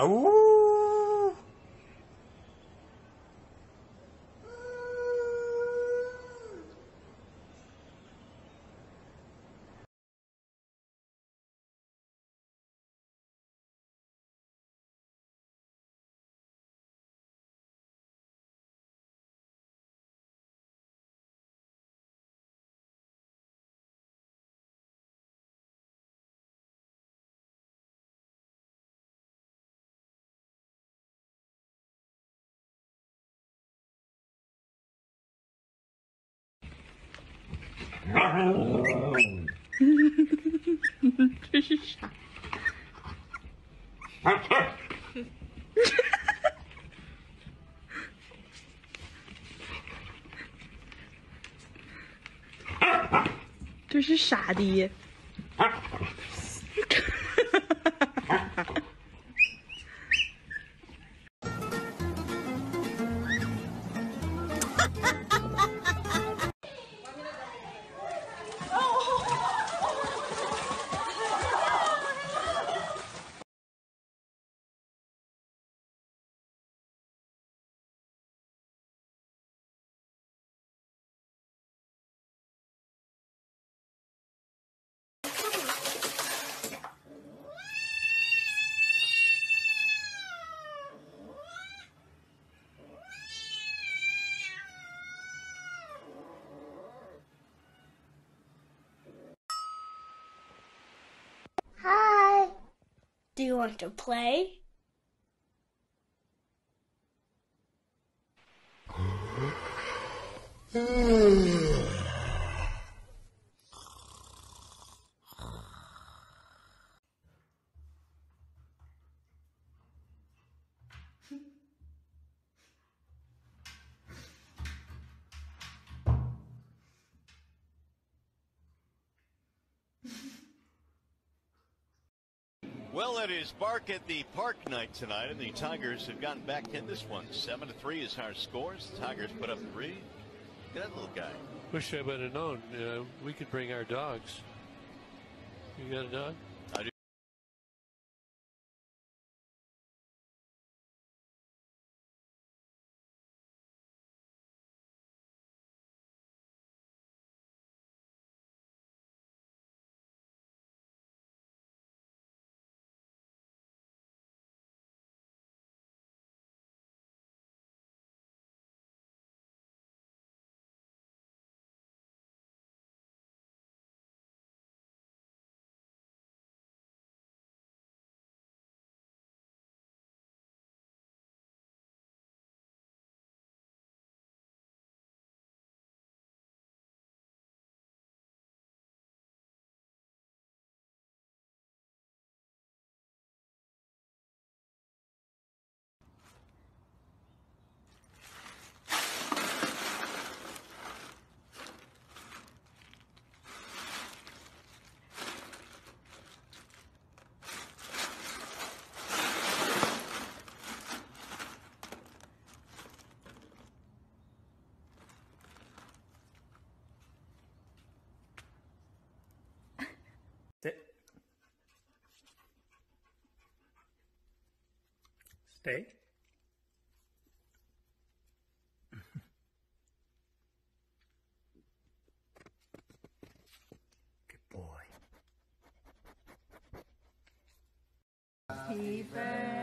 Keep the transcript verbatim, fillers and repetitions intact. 啊呜！这是啥？这是啥的？Do you want to play? Well, it is Bark at the Park night tonight, and the Tigers have gotten back in this one. Seven to three is our scores. The Tigers put up three. Look at that little guy. Wish I would have known. Uh, we could bring our dogs. You got a dog? I do. Stay. Good boy. Happy birthday.